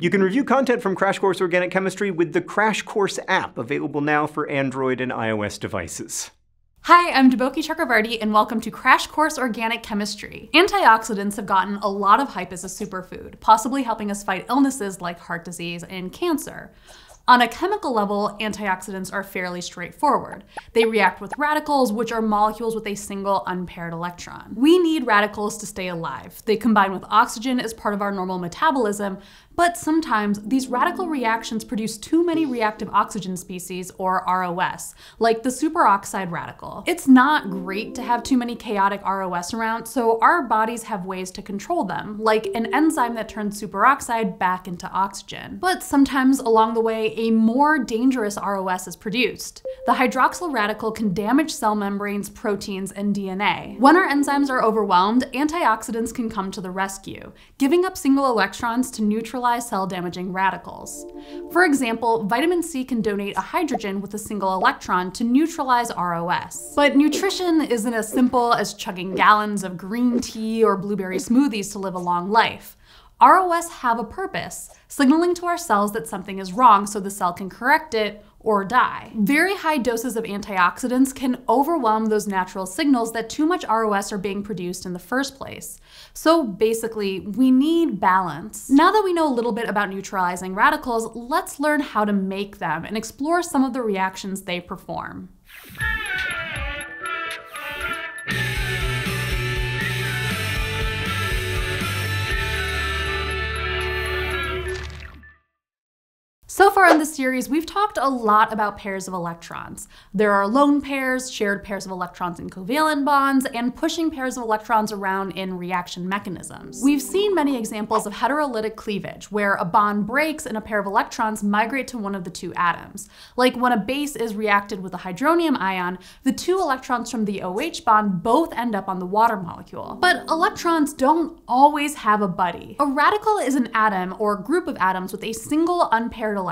You can review content from Crash Course Organic Chemistry with the Crash Course app, available now for Android and iOS devices. Hi, I'm Deboki Chakravarti, and welcome to Crash Course Organic Chemistry. Antioxidants have gotten a lot of hype as a superfood, possibly helping us fight illnesses like heart disease and cancer. On a chemical level, antioxidants are fairly straightforward. They react with radicals, which are molecules with a single unpaired electron. We need radicals to stay alive. They combine with oxygen as part of our normal metabolism, but sometimes these radical reactions produce too many reactive oxygen species, or ROS, like the superoxide radical. It's not great to have too many chaotic ROS around, so our bodies have ways to control them, like an enzyme that turns superoxide back into oxygen. But sometimes along the way, a more dangerous ROS is produced. The hydroxyl radical can damage cell membranes, proteins, and DNA. When our enzymes are overwhelmed, antioxidants can come to the rescue, giving up single electrons to neutralize cell-damaging radicals. For example, vitamin C can donate a hydrogen with a single electron to neutralize ROS. But nutrition isn't as simple as chugging gallons of green tea or blueberry smoothies to live a long life. ROS have a purpose, signaling to our cells that something is wrong so the cell can correct it or die. Very high doses of antioxidants can overwhelm those natural signals that too much ROS are being produced in the first place. So basically, we need balance. Now that we know a little bit about neutralizing radicals, let's learn how to make them and explore some of the reactions they perform. So far in this series, we've talked a lot about pairs of electrons. There are lone pairs, shared pairs of electrons in covalent bonds, and pushing pairs of electrons around in reaction mechanisms. We've seen many examples of heterolytic cleavage, where a bond breaks and a pair of electrons migrate to one of the two atoms. Like when a base is reacted with a hydronium ion, the two electrons from the OH bond both end up on the water molecule. But electrons don't always have a buddy. A radical is an atom or group of atoms with a single unpaired electron.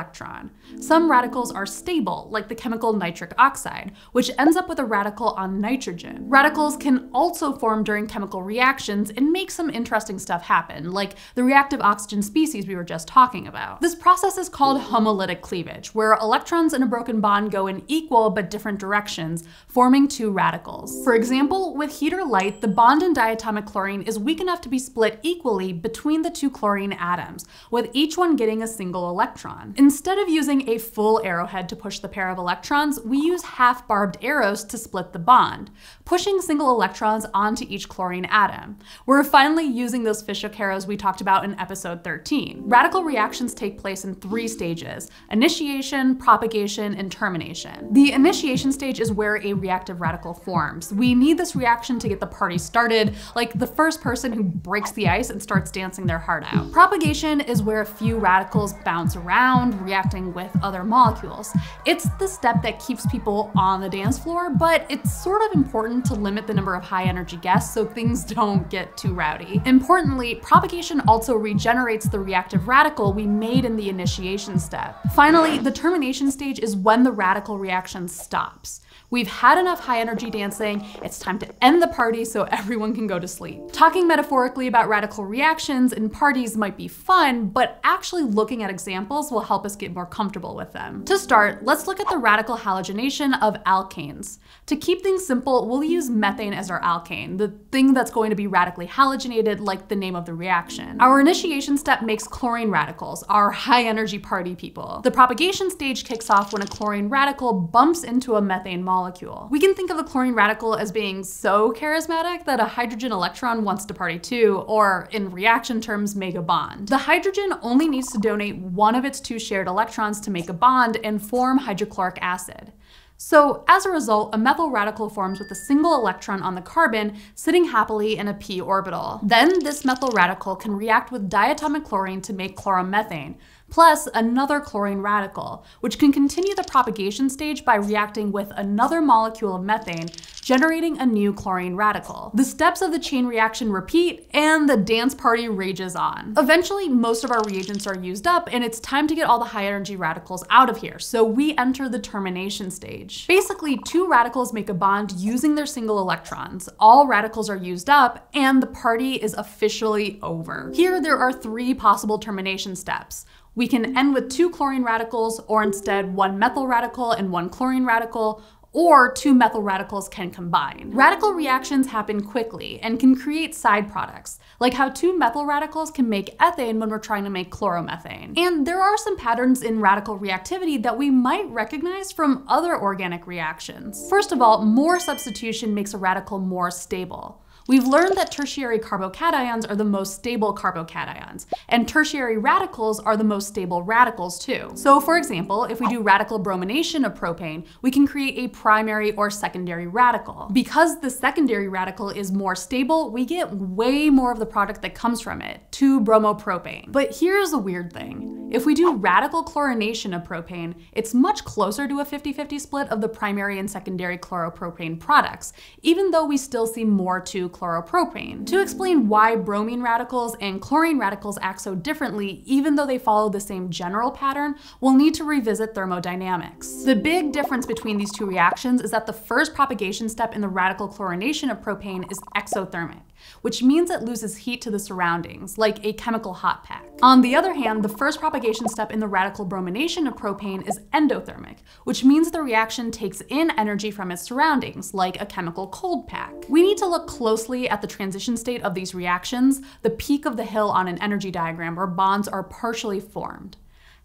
Some radicals are stable, like the chemical nitric oxide, which ends up with a radical on nitrogen. Radicals can also form during chemical reactions and make some interesting stuff happen, like the reactive oxygen species we were just talking about. This process is called homolytic cleavage, where electrons in a broken bond go in equal but different directions, forming two radicals. For example, with heat or light, the bond in diatomic chlorine is weak enough to be split equally between the two chlorine atoms, with each one getting a single electron. Instead of using a full arrowhead to push the pair of electrons, we use half-barbed arrows to split the bond, pushing single electrons onto each chlorine atom. We're finally using those fishhook arrows we talked about in episode 13. Radical reactions take place in three stages: initiation, propagation, and termination. The initiation stage is where a reactive radical forms. We need this reaction to get the party started, like the first person who breaks the ice and starts dancing their heart out. Propagation is where a few radicals bounce around, reacting with other molecules. It's the step that keeps people on the dance floor, but it's sort of important to limit the number of high-energy guests so things don't get too rowdy. Importantly, propagation also regenerates the reactive radical we made in the initiation step. Finally, the termination stage is when the radical reaction stops. We've had enough high-energy dancing, it's time to end the party so everyone can go to sleep. Talking metaphorically about radical reactions and parties might be fun, but actually looking at examples will help us get more comfortable with them. To start, let's look at the radical halogenation of alkanes. To keep things simple, we'll use methane as our alkane, the thing that's going to be radically halogenated, like the name of the reaction. Our initiation step makes chlorine radicals, our high-energy party people. The propagation stage kicks off when a chlorine radical bumps into a methane molecule. We can think of the chlorine radical as being so charismatic that a hydrogen electron wants to party too, or in reaction terms, make a bond. The hydrogen only needs to donate one of its two shared electrons to make a bond and form hydrochloric acid. So as a result, a methyl radical forms with a single electron on the carbon, sitting happily in a p orbital. Then this methyl radical can react with diatomic chlorine to make chloromethane, plus another chlorine radical, which can continue the propagation stage by reacting with another molecule of methane, generating a new chlorine radical. The steps of the chain reaction repeat, and the dance party rages on. Eventually, most of our reagents are used up, and it's time to get all the high energy radicals out of here, so we enter the termination stage. Basically, two radicals make a bond using their single electrons. All radicals are used up, and the party is officially over. Here, there are three possible termination steps. We can end with two chlorine radicals, or instead one methyl radical and one chlorine radical, or two methyl radicals can combine. Radical reactions happen quickly and can create side products, like how two methyl radicals can make ethane when we're trying to make chloromethane. And there are some patterns in radical reactivity that we might recognize from other organic reactions. First of all, more substitution makes a radical more stable. We've learned that tertiary carbocations are the most stable carbocations, and tertiary radicals are the most stable radicals too. So for example, if we do radical bromination of propane, we can create a primary or secondary radical. Because the secondary radical is more stable, we get way more of the product that comes from it, 2-bromopropane. But here's a weird thing. If we do radical chlorination of propane, it's much closer to a 50-50 split of the primary and secondary chloropropane products, even though we still see more 2-chloropropane. To explain why bromine radicals and chlorine radicals act so differently, even though they follow the same general pattern, we'll need to revisit thermodynamics. The big difference between these two reactions is that the first propagation step in the radical chlorination of propane is exothermic, which means it loses heat to the surroundings, like a chemical hot pack. On the other hand, the first propagation step in the radical bromination of propane is endothermic, which means the reaction takes in energy from its surroundings, like a chemical cold pack. We need to look closely at the transition state of these reactions. The peak of the hill on an energy diagram where bonds are partially formed.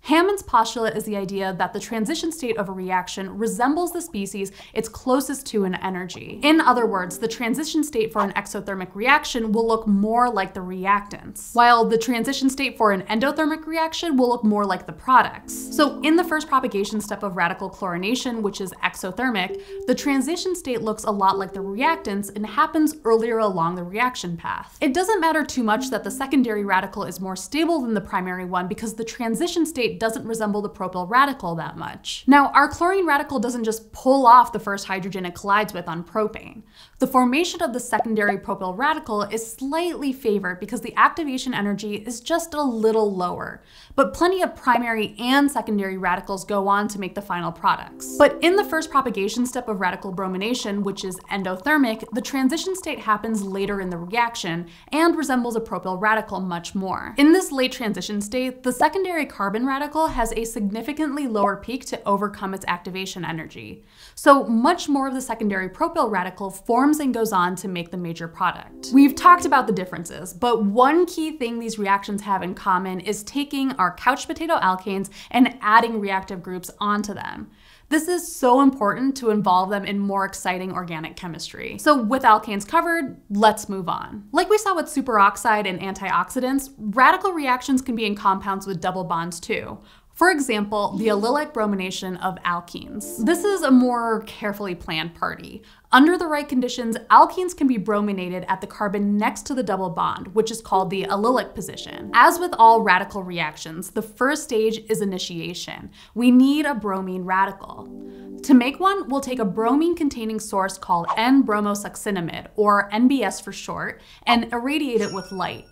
Hammond's postulate is the idea that the transition state of a reaction resembles the species it's closest to in energy. In other words, the transition state for an exothermic reaction will look more like the reactants, while the transition state for an endothermic reaction will look more like the products. So in the first propagation step of radical chlorination, which is exothermic, the transition state looks a lot like the reactants and happens earlier along the reaction path. It doesn't matter too much that the secondary radical is more stable than the primary one because the transition state doesn't resemble the propyl radical that much. Now, our chlorine radical doesn't just pull off the first hydrogen it collides with on propane. The formation of the secondary propyl radical is slightly favored because the activation energy is just a little lower, but plenty of primary and secondary radicals go on to make the final products. But in the first propagation step of radical bromination, which is endothermic, the transition state happens later in the reaction and resembles a propyl radical much more. In this late transition state, the secondary carbon radical has a significantly lower peak to overcome its activation energy. So much more of the secondary propyl radical forms and goes on to make the major product. We've talked about the differences, but one key thing these reactions have in common is taking our couch potato alkanes and adding reactive groups onto them. This is so important to involve them in more exciting organic chemistry. So with alkanes covered, let's move on. Like we saw with superoxide and antioxidants, radical reactions can be in compounds with double bonds too. For example, the allylic bromination of alkenes. This is a more carefully planned party. Under the right conditions, alkenes can be brominated at the carbon next to the double bond, which is called the allylic position. As with all radical reactions, the first stage is initiation. We need a bromine radical. To make one, we'll take a bromine-containing source called N-bromosuccinimide, or NBS for short, and irradiate it with light.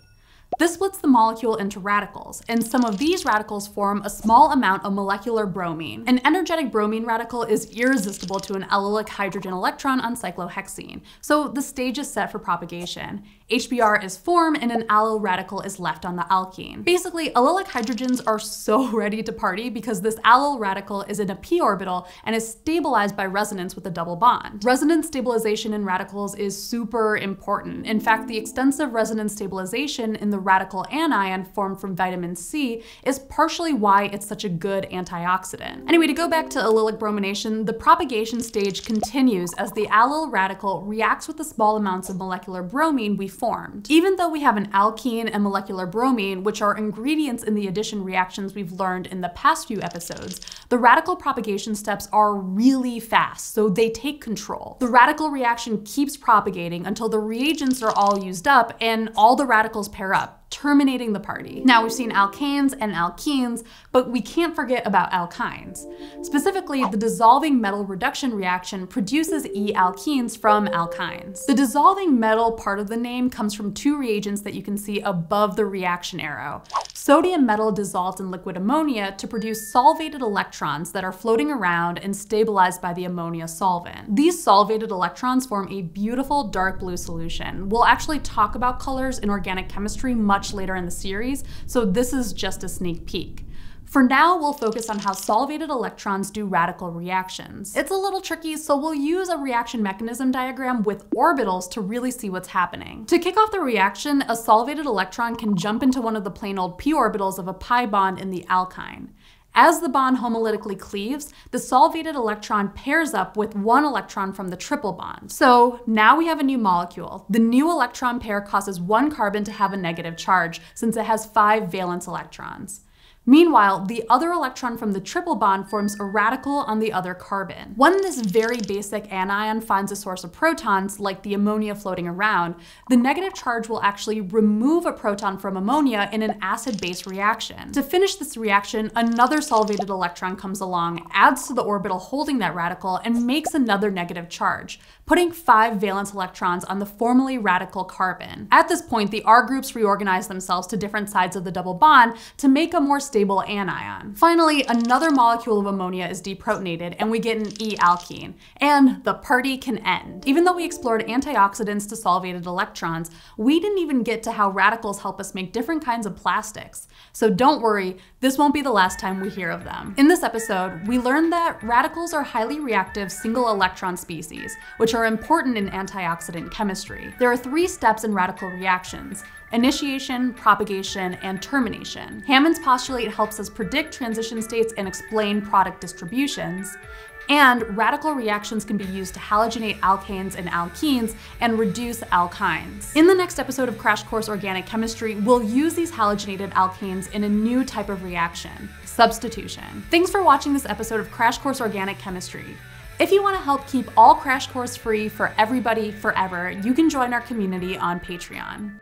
This splits the molecule into radicals, and some of these radicals form a small amount of molecular bromine. An energetic bromine radical is irresistible to an allylic hydrogen electron on cyclohexene, so the stage is set for propagation. HBr is formed and an allyl radical is left on the alkene. Basically, allylic hydrogens are so ready to party because this allyl radical is in a p orbital and is stabilized by resonance with a double bond. Resonance stabilization in radicals is super important. In fact, the extensive resonance stabilization in the radical anion formed from vitamin C is partially why it's such a good antioxidant. Anyway, to go back to allylic bromination, the propagation stage continues as the allyl radical reacts with the small amounts of molecular bromine we formed. Even though we have an alkene and molecular bromine, which are ingredients in the addition reactions we've learned in the past few episodes, the radical propagation steps are really fast, so they take control. The radical reaction keeps propagating until the reagents are all used up and all the radicals pair up, terminating the party. Now, we've seen alkanes and alkenes, but we can't forget about alkynes. Specifically, the dissolving metal reduction reaction produces E-alkenes from alkynes. The dissolving metal part of the name comes from two reagents that you can see above the reaction arrow. Sodium metal dissolved in liquid ammonia to produce solvated electrons that are floating around and stabilized by the ammonia solvent. These solvated electrons form a beautiful dark blue solution. We'll actually talk about colors in organic chemistry much later in the series, so this is just a sneak peek. For now, we'll focus on how solvated electrons do radical reactions. It's a little tricky, so we'll use a reaction mechanism diagram with orbitals to really see what's happening. To kick off the reaction, a solvated electron can jump into one of the plain old p orbitals of a pi bond in the alkyne. As the bond homolytically cleaves, the solvated electron pairs up with one electron from the triple bond. So now we have a new molecule. The new electron pair causes one carbon to have a negative charge, since it has 5 valence electrons. Meanwhile, the other electron from the triple bond forms a radical on the other carbon. When this very basic anion finds a source of protons, like the ammonia floating around, the negative charge will actually remove a proton from ammonia in an acid-base reaction. To finish this reaction, another solvated electron comes along, adds to the orbital holding that radical, and makes another negative charge, putting 5 valence electrons on the formerly radical carbon. At this point, the R groups reorganize themselves to different sides of the double bond to make a more stable anion. Finally, another molecule of ammonia is deprotonated and we get an E-alkene, and the party can end. Even though we explored antioxidants to solvated electrons, we didn't even get to how radicals help us make different kinds of plastics. So don't worry, this won't be the last time we hear of them. In this episode, we learned that radicals are highly reactive single electron species, which are important in antioxidant chemistry. There are 3 steps in radical reactions: initiation, propagation, and termination. Hammond's postulate helps us predict transition states and explain product distributions. And radical reactions can be used to halogenate alkanes and alkenes and reduce alkynes. In the next episode of Crash Course Organic Chemistry, we'll use these halogenated alkanes in a new type of reaction, substitution. Thanks for watching this episode of Crash Course Organic Chemistry. If you want to help keep all Crash Course free for everybody forever, you can join our community on Patreon.